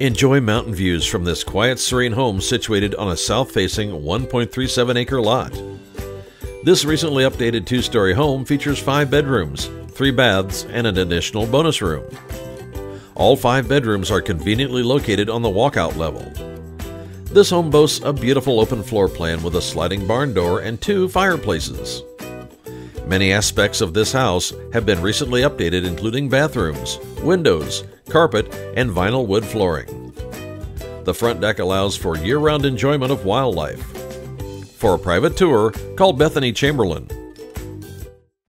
Enjoy mountain views from this quiet, serene home situated on a south-facing 1.37-acre lot. This recently updated two-story home features 5 bedrooms, 3 baths, and an additional bonus room. All 5 bedrooms are conveniently located on the walkout level. This home boasts a beautiful open floor plan with a sliding barn door and 2 fireplaces. Many aspects of this house have been recently updated, including bathrooms, windows, carpet, and vinyl wood flooring. The front deck allows for year-round enjoyment of wildlife. For a private tour, call Bethany Chamberlain